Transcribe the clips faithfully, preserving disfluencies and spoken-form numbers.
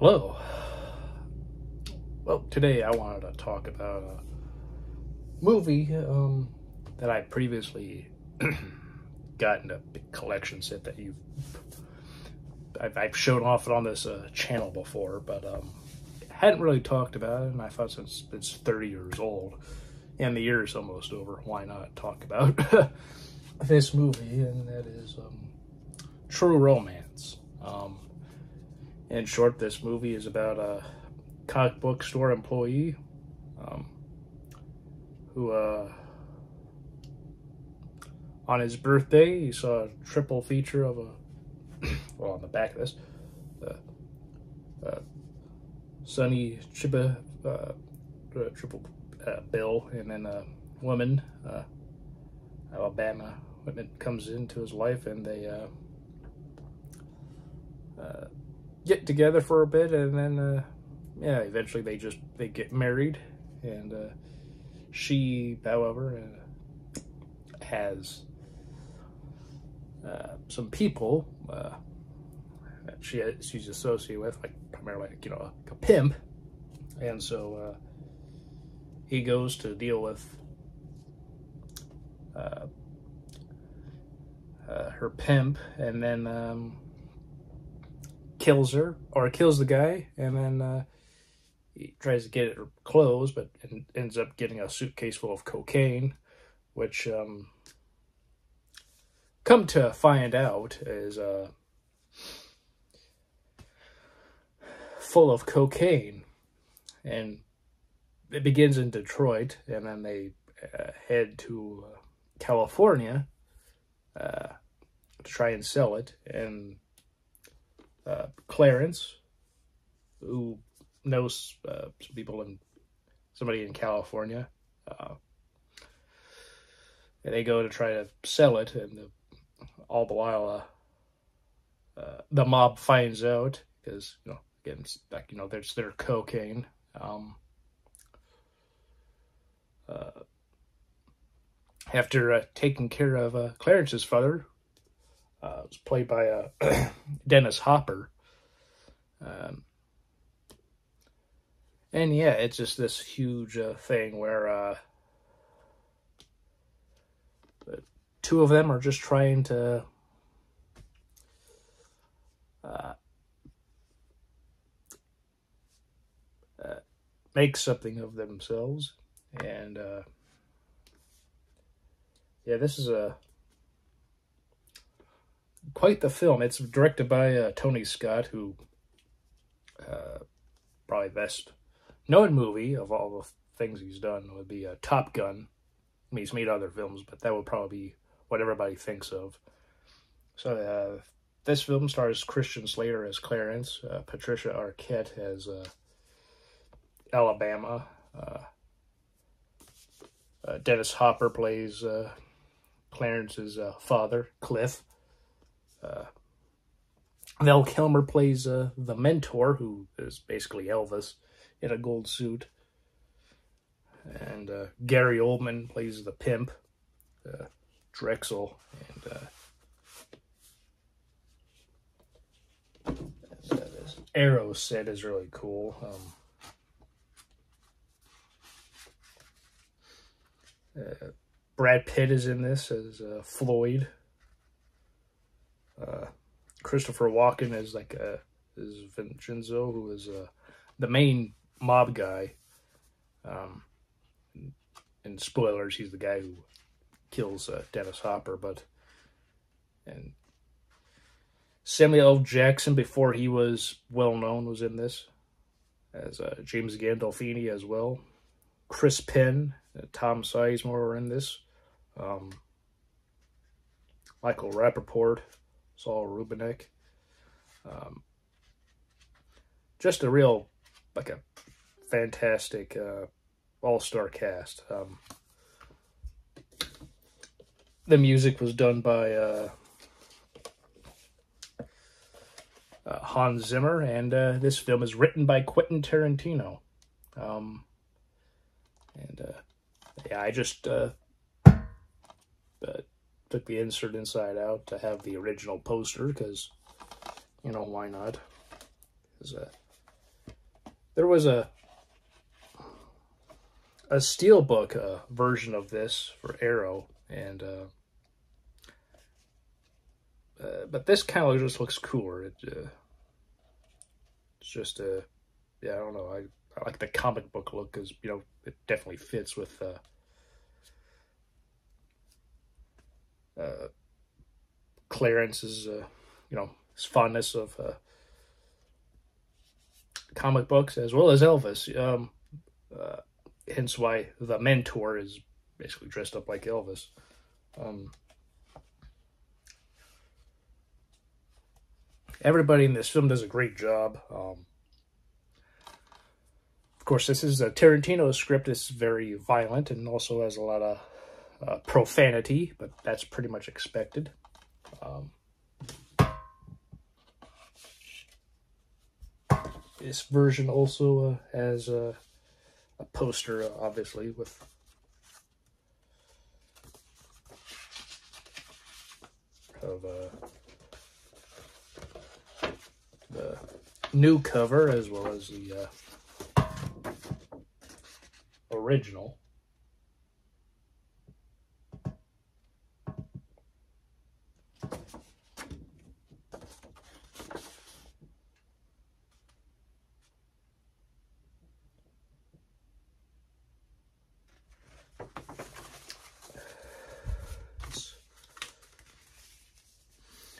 Hello. Well, today I wanted to talk about a movie um, that I previously got in a big collection set that you've I've, I've shown off on this uh, channel before, but um, hadn't really talked about it. And I thought, since it's thirty years old and the year's almost over, why not talk about this movie? And that is um, True Romance. Um, In short, this movie is about a comic book store employee um, who, uh, on his birthday, he saw a triple feature of a, well, on the back of this, uh, uh, Sonny Chiba, uh, uh, triple uh, bill, and then a woman, uh, Alabama woman, comes into his life, and they, uh, uh, get together for a bit, and then uh yeah eventually they just they get married. And uh she, however, uh, has uh some people uh that she she's associated with, like primarily like, you know like a pimp. And so uh he goes to deal with uh, uh her pimp, and then um kills her, or kills the guy, and then uh, he tries to get her clothes, but ends up getting a suitcase full of cocaine, which, um, come to find out, is uh, full of cocaine. And it begins in Detroit, and then they uh, head to uh, California uh, to try and sell it. And Uh, Clarence, who knows uh, some people in somebody in California, uh, and they go to try to sell it, and the, all the while uh, uh, the mob finds out, because you know again it's like you know there's their cocaine. Um, uh, after uh, taking care of uh, Clarence's father. Uh, it was played by uh, Dennis Hopper. Um, and yeah, it's just this huge uh, thing where uh, the two of them are just trying to uh, uh, make something of themselves. And uh, yeah, this is a quite the film. It's directed by uh, Tony Scott, who uh, probably best known movie of all the things he's done would be uh, Top Gun. I mean, he's made other films, but that would probably be what everybody thinks of. So uh, this film stars Christian Slater as Clarence, uh, Patricia Arquette as uh, Alabama, uh, uh, Dennis Hopper plays uh, Clarence's uh, father, Cliff. Uh, Val Kilmer plays uh, the mentor, who is basically Elvis in a gold suit. And uh, Gary Oldman plays the pimp, uh, Drexel. And uh, this Arrow set is really cool. Um, uh, Brad Pitt is in this as uh, Floyd. Uh, Christopher Walken is like a is Vincenzo, who is uh, the main mob guy. Um, and, and spoilers, he's the guy who kills uh, Dennis Hopper. But and Samuel L. Jackson, before he was well known, was in this as uh, James Gandolfini as well. Chris Penn, uh, Tom Sizemore were in this. Um, Michael Rappaport. Saul Rubinek. Um, just a real, like a fantastic uh, all-star cast. Um, the music was done by uh, uh, Hans Zimmer, and uh, this film is written by Quentin Tarantino. Um, and uh, yeah, I just... Uh, uh, took the insert inside out to have the original poster, because, you know, why not? Because uh, there was a a steelbook uh, version of this for Arrow, and uh, uh, but this kind of just looks cooler. It, uh, it's just a, yeah, I don't know. I I like the comic book look because, you know, it definitely fits with uh, uh, Clarence's, uh, you know, his fondness of uh, comic books as well as Elvis. Um, uh, hence why the mentor is basically dressed up like Elvis. Um, everybody in this film does a great job. Um, Of course, this is a Tarantino script. It's very violent and also has a lot of uh, profanity, but that's pretty much expected. Um, this version also uh, has a, a poster, uh, obviously, with of uh, the new cover as well as the Uh, original.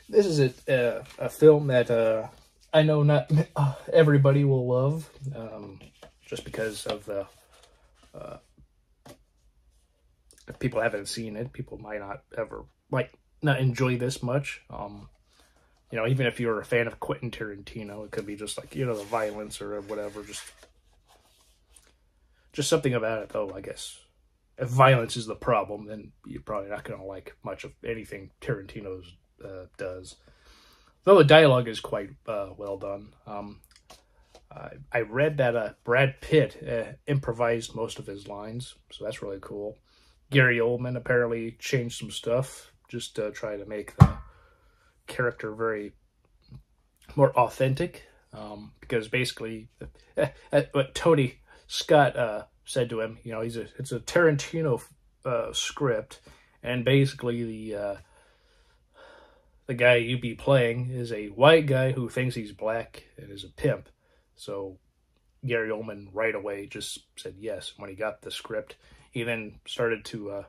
This is a uh, a film that uh, I know not uh, everybody will love, um, just because of the Uh, if people haven't seen it, people might not ever, like, not enjoy this much. Um, you know, even if you're a fan of Quentin Tarantino, it could be just like, you know, the violence or whatever. Just, just something about it, though, I guess. If violence is the problem, then you're probably not going to like much of anything Tarantino uh, does. Though the dialogue is quite uh, well done. Um, Uh, I read that uh, Brad Pitt uh, improvised most of his lines, so that's really cool. Gary Oldman apparently changed some stuff, just to try to make the character very more authentic, um, because basically uh, uh, what Tony Scott uh, said to him, you know, he's a, it's a Tarantino uh, script, and basically the uh, the guy you be playing is a white guy who thinks he's black and is a pimp. So Gary Oldman right away just said yes. When he got the script, he then started to uh,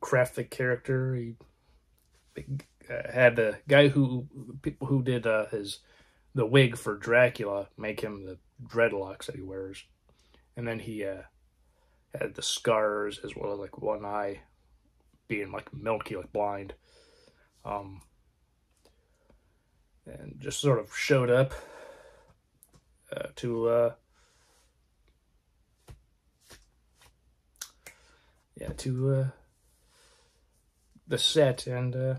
craft the character. He uh, had the guy who people who did uh, his the wig for Dracula make him the dreadlocks that he wears, and then he uh, had the scars as well as like one eye being like milky, like blind, um, and just sort of showed up Uh, to uh, yeah, to uh, the set, and uh,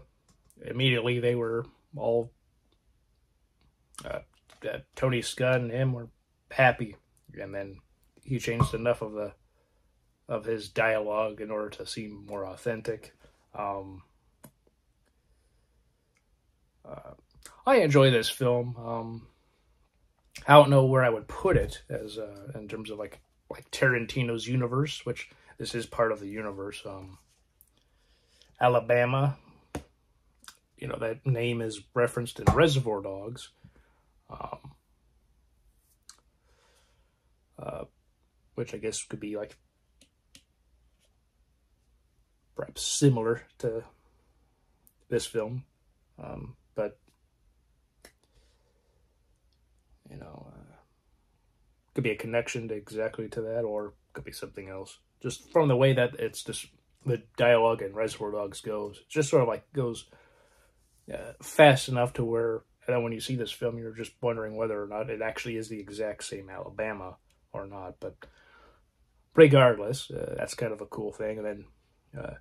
immediately they were all uh, uh, Tony Scott and him were happy, and then he changed enough of the of his dialogue in order to seem more authentic. Um, uh, I enjoy this film. Um, I don't know where I would put it as uh, in terms of like like Tarantino's universe, which this is part of the universe. Um, Alabama, you know, that name is referenced in Reservoir Dogs. Um, uh, which I guess could be like perhaps similar to this film. Um, but you know, uh, could be a connection to exactly to that, or could be something else. Just from the way that it's just the dialogue in Reservoir Dogs goes, it just sort of like goes uh, fast enough to where, and then when you see this film, you're just wondering whether or not it actually is the exact same Alabama or not. But regardless, uh, that's kind of a cool thing. And then uh,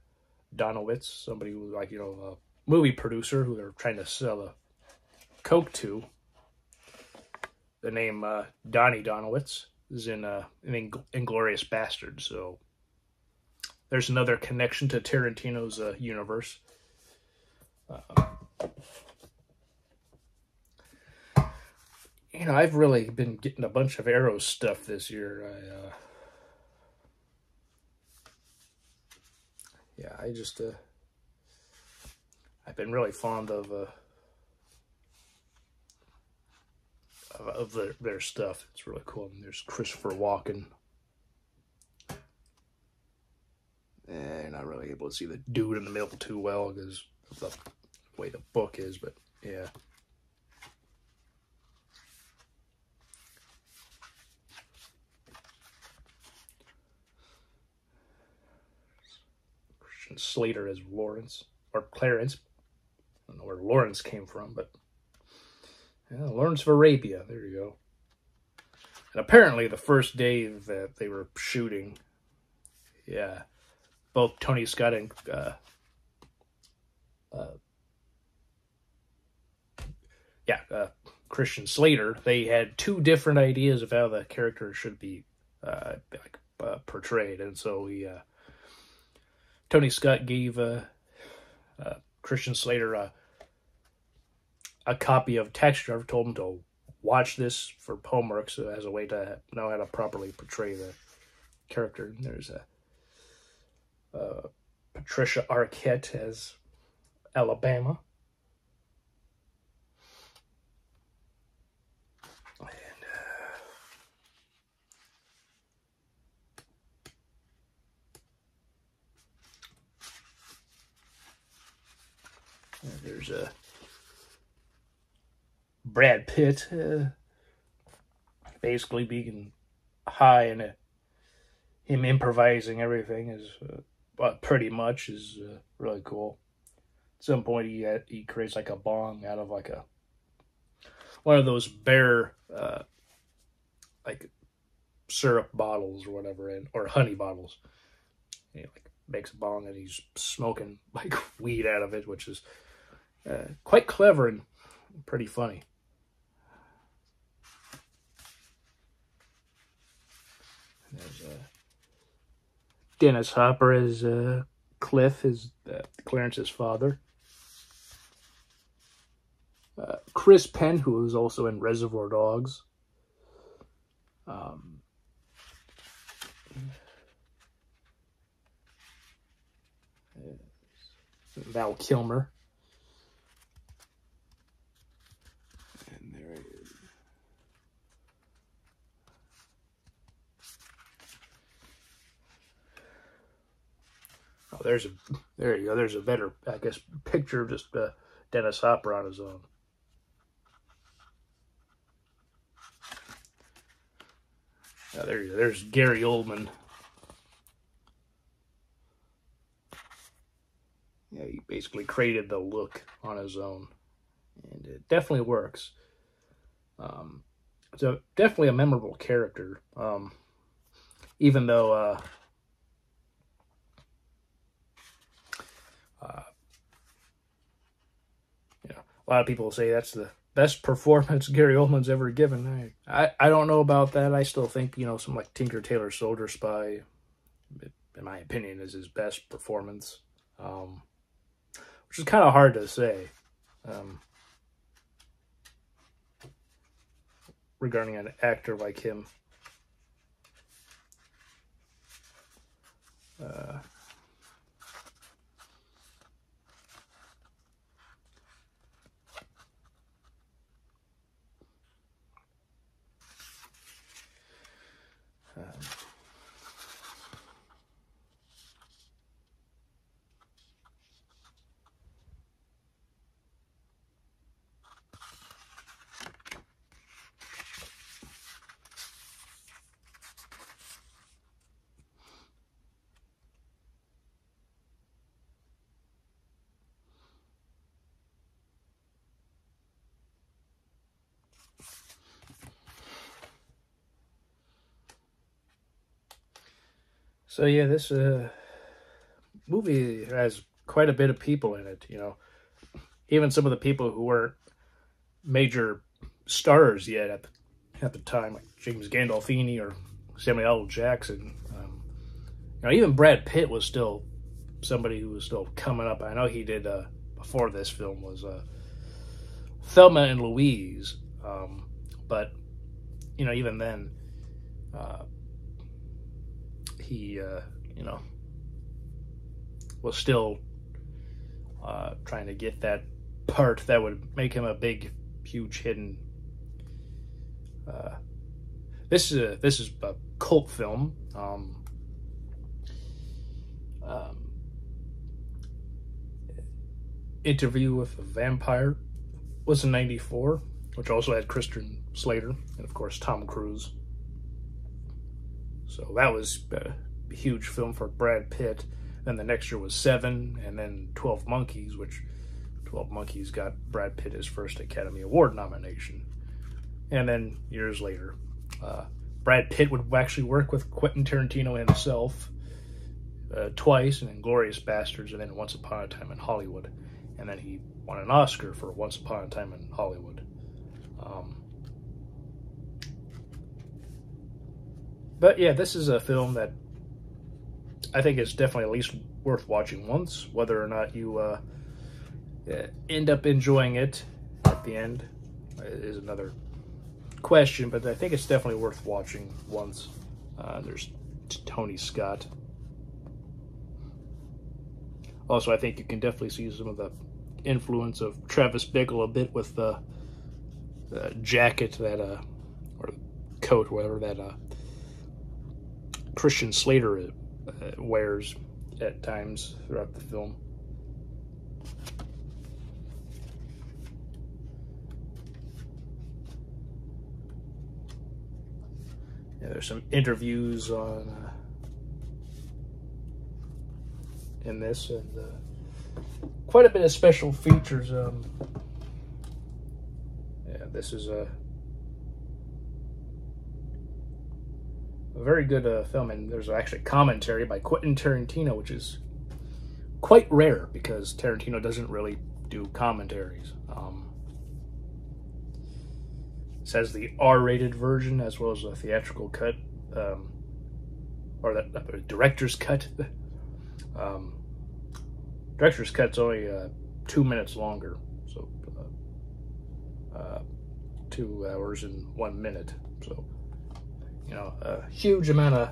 Donowitz, somebody who, like, you know, a movie producer who they're trying to sell a Coke to. The name uh, Donnie Donowitz is in uh, in Inglourious Bastards, so there's another connection to Tarantino's uh, universe. Um, you know, I've really been getting a bunch of Arrow stuff this year. I, uh, yeah, I just, uh, I've been really fond of, uh, of, of their, their stuff. It's really cool. And there's Christopher Walken. Eh, not really able to see the dude in the middle too well because of the way the book is, but yeah. Christian Slater as Lawrence, or Clarence. I don't know where Lawrence came from, but yeah, Lawrence of Arabia. There you go. And apparently the first day that they were shooting, yeah, both Tony Scott and uh, uh, yeah, uh, Christian Slater, they had two different ideas of how the character should be uh, like, uh, portrayed, and so he, uh, Tony Scott gave uh, uh, Christian Slater a, a copy of Taxi Driver, told him to watch this for homework, so as a way to know how to properly portray the character. And there's a Uh, Patricia Arquette as Alabama. And, uh, and there's a uh, Brad Pitt, uh, basically being high and uh, him improvising everything is. Uh, Uh, pretty much is uh, really cool. At some point, he uh, he creates like a bong out of like a one of those bare uh, like syrup bottles or whatever, and or honey bottles. And he like makes a bong and he's smoking like weed out of it, which is uh, quite clever and pretty funny. And there's a. Uh, Dennis Hopper as uh, Cliff, is uh, Clarence's father. Uh, Chris Penn, who was also in Reservoir Dogs. Um, Val Kilmer. And there it is. Oh, there's a, there you go, there's a better, I guess, picture of just uh, Dennis Hopper on his own. Oh, there you go, there's Gary Oldman. Yeah, he basically created the look on his own. And it definitely works. Um, so, definitely a memorable character. Um, even though, uh, Uh, you know, a lot of people say that's the best performance Gary Oldman's ever given. I, I, I don't know about that. I still think, you know, some like Tinker Tailor Soldier Spy, in my opinion, is his best performance, um, which is kind of hard to say um, regarding an actor like him. Uh... Um, So yeah, this uh, movie has quite a bit of people in it, you know. Even some of the people who weren't major stars yet at the, at the time, like James Gandolfini or Samuel L. Jackson. Um, you know, even Brad Pitt was still somebody who was still coming up. I know he did, uh, before this film, was uh, Thelma and Louise, um, But, you know, even then, uh, he, uh, you know, was still uh, trying to get that part that would make him a big, huge hidden. Uh, this is a, this is a cult film. Um, um, Interview with a Vampire was in ninety-four, which also had Christian Slater and, of course, Tom Cruise. So that was a huge film for Brad Pitt. Then the next year was Seven, and then twelve Monkeys, which twelve Monkeys got Brad Pitt his first Academy Award nomination. And then years later, uh, Brad Pitt would actually work with Quentin Tarantino himself uh, twice in Inglourious Bastards and then Once Upon a Time in Hollywood. And then he won an Oscar for Once Upon a Time in Hollywood. Um, but yeah, this is a film that I think is definitely at least worth watching once, whether or not you uh, end up enjoying it at the end is another question, but I think it's definitely worth watching once. Uh, there's Tony Scott. Also, I think you can definitely see some of the influence of Travis Bickle a bit with the, the jacket that, uh, or coat, whatever, that uh, Christian Slater is. Uh, wears at times throughout the film. Yeah, there's some interviews on uh, in this, and uh, quite a bit of special features. Um, yeah, this is a. A very good uh, film, and there's actually commentary by Quentin Tarantino, which is quite rare because Tarantino doesn't really do commentaries. Um, this has the R rated version as well as the theatrical cut, um, or the, the director's cut. um, director's cut's only uh, two minutes longer, so uh, uh, two hours and one minute. So. You know, a huge amount of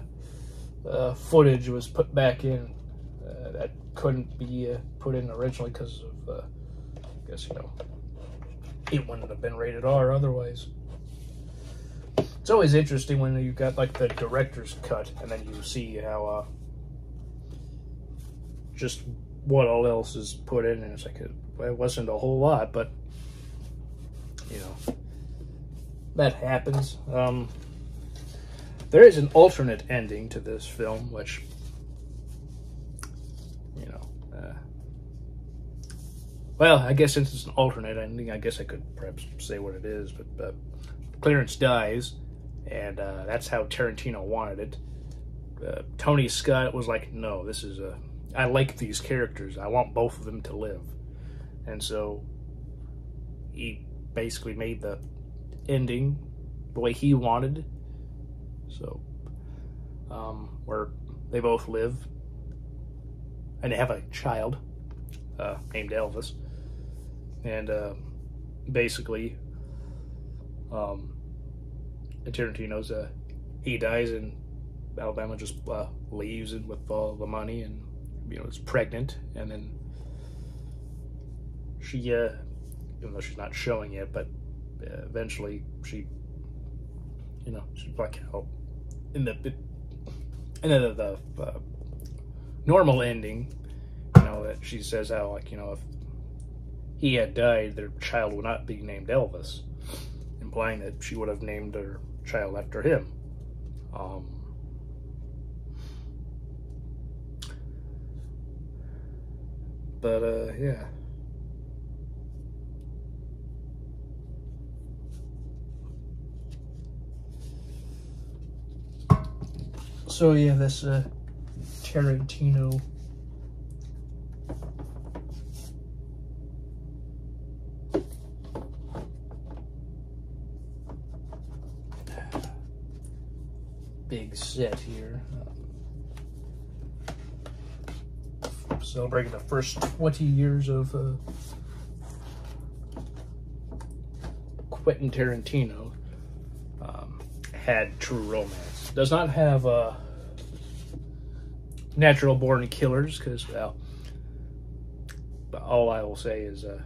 uh, footage was put back in uh, that couldn't be uh, put in originally because of, uh, I guess, you know, it wouldn't have been rated R otherwise. It's always interesting when you got, like, the director's cut and then you see how uh, just what all else is put in, and it's like, a, it wasn't a whole lot, but, you know, that happens. Um... There is an alternate ending to this film, which, you know, uh, well, I guess since it's an alternate ending, I guess I could perhaps say what it is, but uh, Clarence dies, and uh, that's how Tarantino wanted it. Uh, Tony Scott was like, no, this is a, I like these characters, I want both of them to live. And so he basically made the ending the way he wanted. So, um, where they both live, and they have a child uh, named Elvis, and uh, basically, um, Tarantino's uh, he dies, and Alabama just uh, leaves and with all the money, and you know is pregnant, and then she, uh, even though she's not showing it, but uh, eventually she. You know, she's like, oh, in the in the, the, the uh, normal ending, you know, that she says how, like, you know, if he had died, their child would not be named Elvis, implying that she would have named her child after him. Um, but, uh, yeah. So yeah, that's uh, Tarantino. Big set here. Um, celebrating the first twenty years of uh, Quentin Tarantino. had True Romance. Does not have uh, Natural Born Killers, because, well, but all I will say is uh,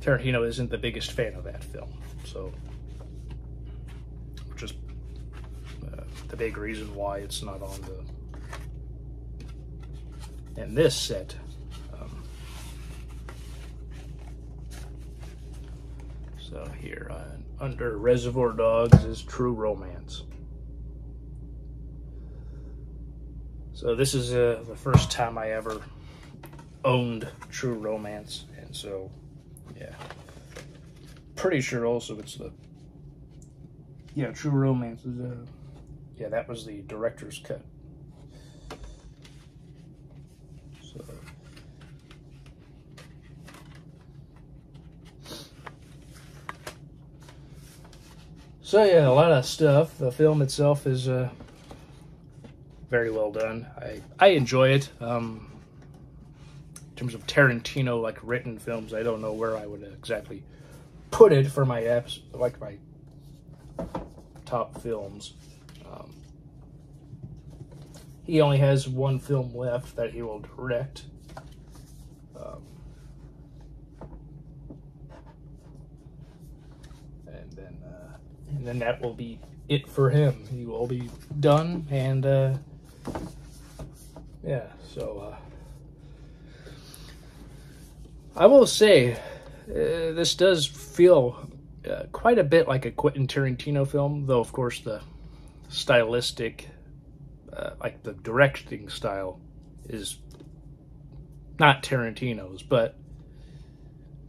Tarantino isn't the biggest fan of that film, so which is uh, the big reason why it's not on the and this set. Um, so here, uh, under Reservoir Dogs is True Romance. So this is uh, the first time I ever owned True Romance, and so yeah, pretty sure also it's the yeah True Romance is uh yeah that was the director's cut. So so yeah, a lot of stuff. The film itself is uh very well done. I I enjoy it. Um. In terms of Tarantino, like, written films, I don't know where I would exactly put it for my apps, like my top films. Um, he only has one film left that he will direct. Um, and then uh, and then that will be it for him. He will be done, and uh, yeah, so... Uh, I will say, uh, this does feel uh, quite a bit like a Quentin Tarantino film, though, of course, the stylistic, uh, like the directing style is not Tarantino's, but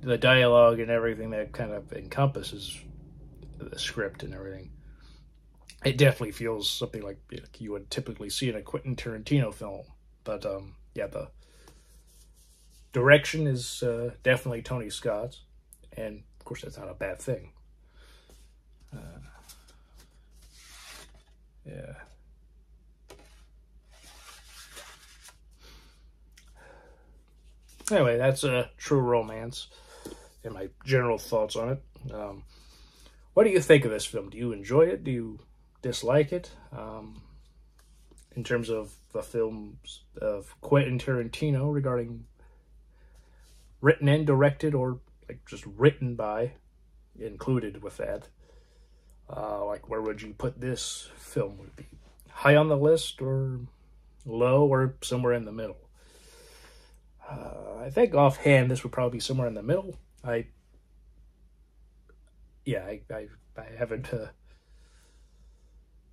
the dialogue and everything that kind of encompasses the script and everything, it definitely feels something like you would typically see in a Quentin Tarantino film. But, um, yeah, the direction is uh, definitely Tony Scott's, and of course that's not a bad thing. Uh, yeah. Anyway, that's a uh, True Romance and my general thoughts on it. Um, what do you think of this film? Do you enjoy it? Do you dislike it? Um, in terms of the films of Quentin Tarantino regarding written and directed, or like just written by, included with that. Uh, like, where would you put this film? Would it be high on the list, or low, or somewhere in the middle? Uh, I think offhand this would probably be somewhere in the middle. I, yeah, I, I, I haven't uh,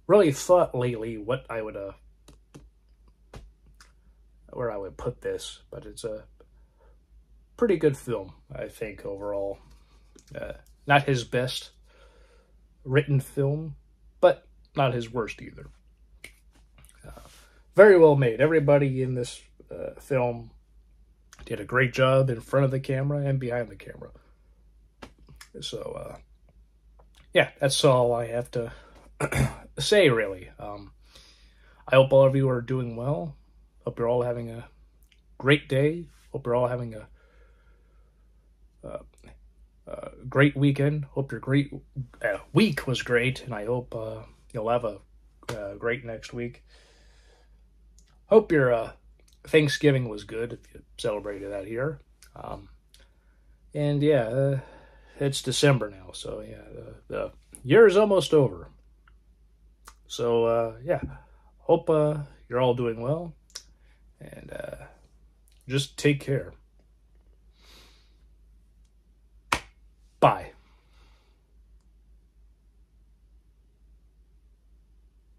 really thought lately what I would, uh, where I would put this, but it's a. Uh, pretty good film, I think, overall. Uh, not his best written film, but not his worst either. Uh, very well made. Everybody in this uh, film did a great job in front of the camera and behind the camera. So, uh, yeah, that's all I have to say, really. Um, I hope all of you are doing well. Hope you're all having a great day. Hope you're all having a Uh, uh, great weekend. Hope your great uh, week was great, and I hope uh, you'll have a uh, great next week. Hope your uh, Thanksgiving was good if you celebrated that here. Um, and yeah, uh, it's December now, so yeah, uh, the year is almost over. So uh, yeah, hope uh, you're all doing well, and uh, just take care. Bye.